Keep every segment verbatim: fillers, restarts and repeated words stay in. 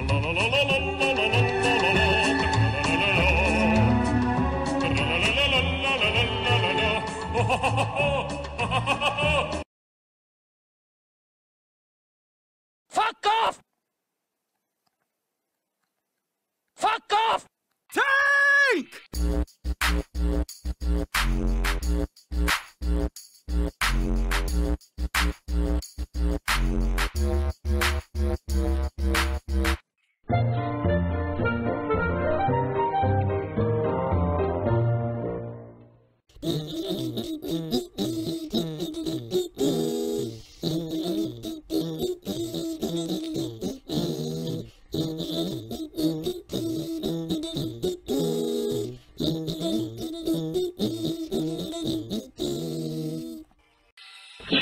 Fuck off! Fuck off! Tank!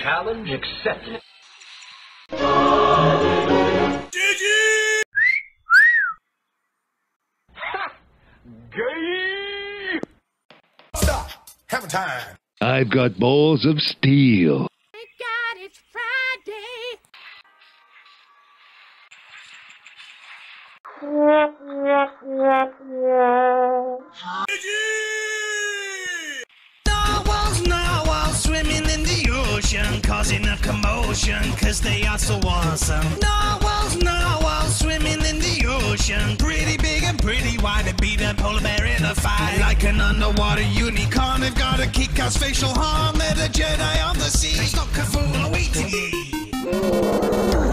Challenge accepted. Gigi! Ha! Gay! Stop! Have a time. I've got balls of steel. Thank God it's Friday. Gigi! Narwhals, narwhals swimming in the ocean, causing a commotion, cause they are so awesome. Narwhals, narwhals swimming in the ocean, pretty big and pretty wide, they beat a polar bear in a fight. Like an underwater unicorn, they've got a kick-ass facial harm, they're the Jedi on the sea. They stopped a fool awaiting me.